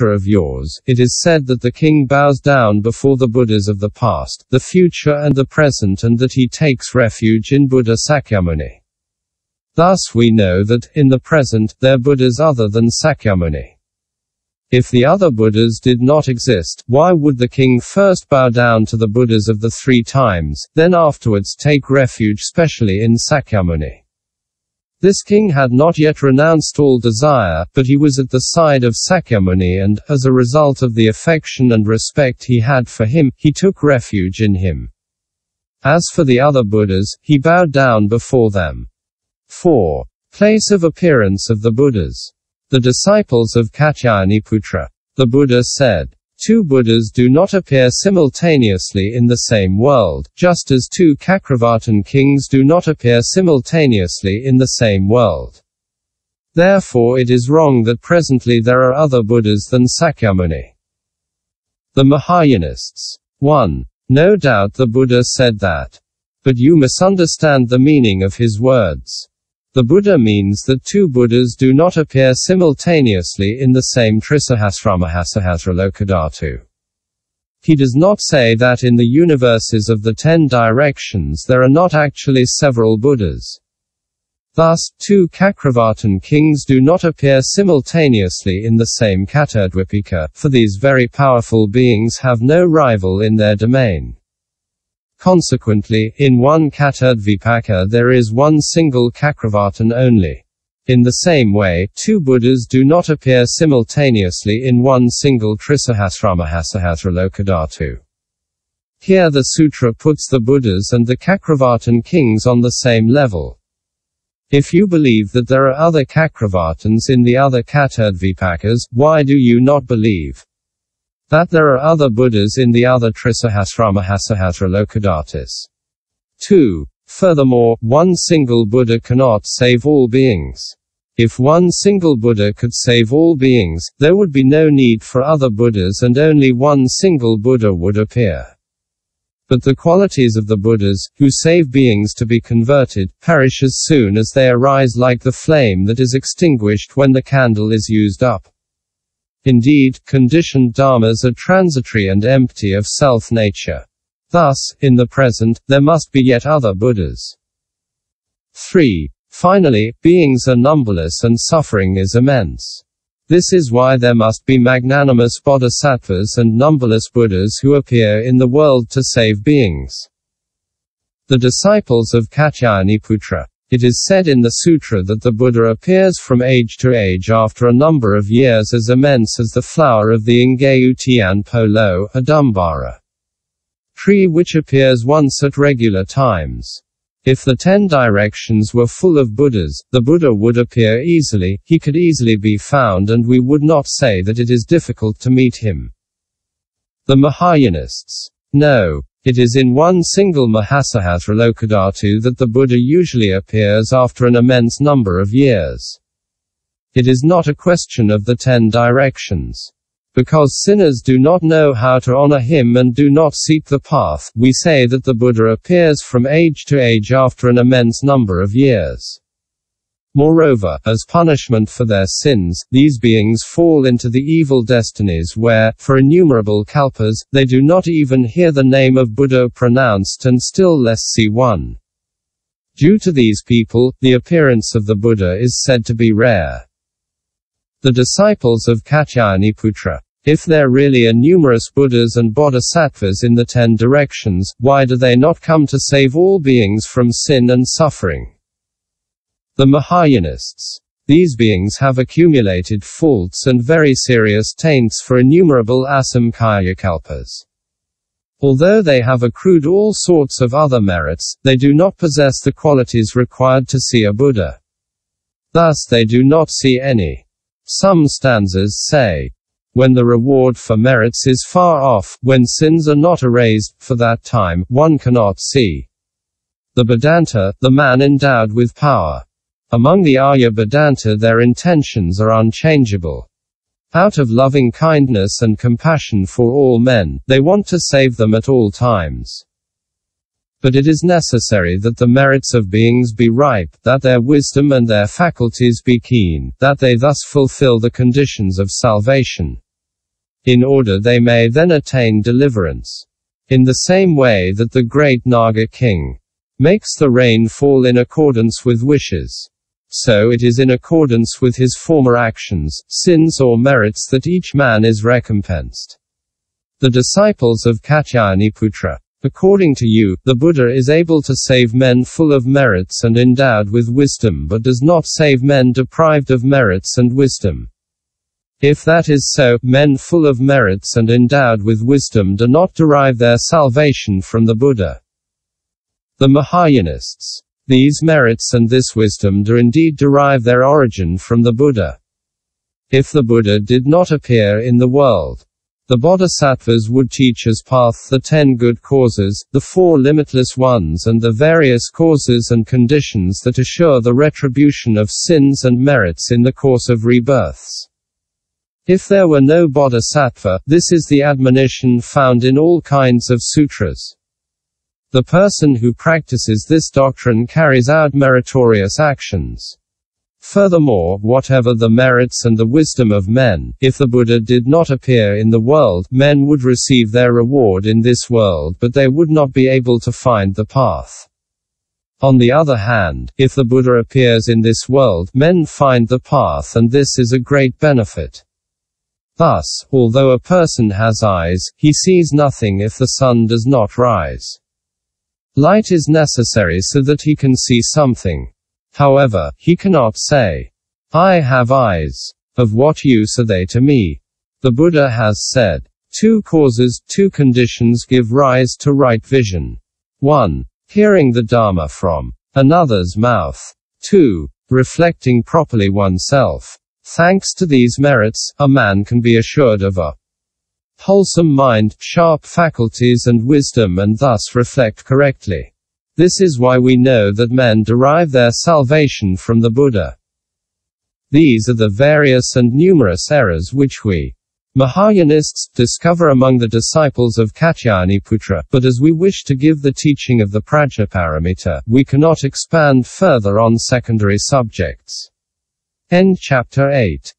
chapter of yours, it is said that the king bows down before the Buddhas of the past, the future and the present, and that he takes refuge in Buddha Sakyamuni. Thus we know that, in the present, there are Buddhas other than Sakyamuni. If the other Buddhas did not exist, why would the king first bow down to the Buddhas of the three times, then afterwards take refuge specially in Sakyamuni? This king had not yet renounced all desire, but he was at the side of Sakyamuni and, as a result of the affection and respect he had for him, he took refuge in him. As for the other Buddhas, he bowed down before them. 4. Place of appearance of the Buddhas. The disciples of Katyaniputra. The Buddha said, "Two Buddhas do not appear simultaneously in the same world, just as two Cakravartin kings do not appear simultaneously in the same world. Therefore it is wrong that presently there are other Buddhas than Sakyamuni." The Mahayanists. 1. No doubt the Buddha said that. But you misunderstand the meaning of his words. The Buddha means that two Buddhas do not appear simultaneously in the same Trisahasramahasahasralokadhatu. He does not say that in the universes of the 10 directions there are not actually several Buddhas. Thus, two Cakravartin kings do not appear simultaneously in the same Caturdvipika, for these very powerful beings have no rival in their domain. Consequently, in one Caturdvipaka there is one single Cakravartin only. In the same way, two Buddhas do not appear simultaneously in one single Trisahasramahasahasralokadhatu. Here the sutra puts the Buddhas and the Cakravartin kings on the same level. If you believe that there are other Cakravartins in the other Caturdvipakas, why do you not believe that there are other Buddhas in the other Trisahasramahasahasralokadhatus? 2. Furthermore, one single Buddha cannot save all beings. If one single Buddha could save all beings, there would be no need for other Buddhas and only one single Buddha would appear. But the qualities of the Buddhas, who save beings to be converted, perish as soon as they arise, like the flame that is extinguished when the candle is used up. Indeed, conditioned dharmas are transitory and empty of self-nature. Thus, in the present, there must be yet other Buddhas. 3. Finally, beings are numberless and suffering is immense. This is why there must be magnanimous bodhisattvas and numberless Buddhas who appear in the world to save beings. The disciples of Katyaniputra. It is said in the sutra that the Buddha appears from age to age after a number of years as immense as the flower of the Ngau Tian Po Lo, Udumbara tree, which appears once at regular times. If the 10 directions were full of Buddhas, the Buddha would appear easily, he could easily be found, and we would not say that it is difficult to meet him. The Mahayanists. No. It is in one single Mahasahasralokadhatu that the Buddha usually appears after an immense number of years. It is not a question of the 10 directions. Because sinners do not know how to honor him and do not seek the path, we say that the Buddha appears from age to age after an immense number of years. Moreover, as punishment for their sins, these beings fall into the evil destinies where, for innumerable kalpas, they do not even hear the name of Buddha pronounced and still less see one. Due to these people, the appearance of the Buddha is said to be rare. The disciples of Katyaniputra. If there really are numerous Buddhas and bodhisattvas in the 10 directions, why do they not come to save all beings from sin and suffering? The Mahayanists. These beings have accumulated faults and very serious taints for innumerable asamkhya kalpas. Although they have accrued all sorts of other merits, they do not possess the qualities required to see a Buddha. Thus they do not see any. Some stanzas say, "When the reward for merits is far off, when sins are not erased, for that time, one cannot see." The Vedanta, the man endowed with power. Among the Arya Vedanta their intentions are unchangeable. Out of loving kindness and compassion for all men, they want to save them at all times. But it is necessary that the merits of beings be ripe, that their wisdom and their faculties be keen, that they thus fulfill the conditions of salvation. in order they may then attain deliverance. In the same way that the great Naga king makes the rain fall in accordance with wishes, so it is in accordance with his former actions, sins or merits that each man is recompensed. The disciples of Katyaniputra. According to you, the Buddha is able to save men full of merits and endowed with wisdom, but does not save men deprived of merits and wisdom. If that is so, men full of merits and endowed with wisdom do not derive their salvation from the Buddha. The Mahayanists. These merits and this wisdom do indeed derive their origin from the Buddha. If the Buddha did not appear in the world, the Bodhisattvas would teach as path the 10 good causes, the 4 limitless ones and the various causes and conditions that assure the retribution of sins and merits in the course of rebirths. If there were no Bodhisattva, this is the admonition found in all kinds of sutras. The person who practices this doctrine carries out meritorious actions. Furthermore, whatever the merits and the wisdom of men, if the Buddha did not appear in the world, men would receive their reward in this world, but they would not be able to find the path. On the other hand, if the Buddha appears in this world, men find the path, and this is a great benefit. Thus, although a person has eyes, he sees nothing if the sun does not rise. Light is necessary so that he can see something. However, he cannot say, "I have eyes. Of what use are they to me?" The Buddha has said, 2 causes, 2 conditions give rise to right vision. 1. Hearing the Dharma from another's mouth. 2. Reflecting properly oneself. Thanks to these merits, a man can be assured of a wholesome mind, sharp faculties and wisdom, and thus reflect correctly. This is why we know that men derive their salvation from the Buddha. These are the various and numerous errors which we Mahayanists discover among the disciples of Katyaniputra, but as we wish to give the teaching of the Prajnaparamita, we cannot expand further on secondary subjects. End chapter 8.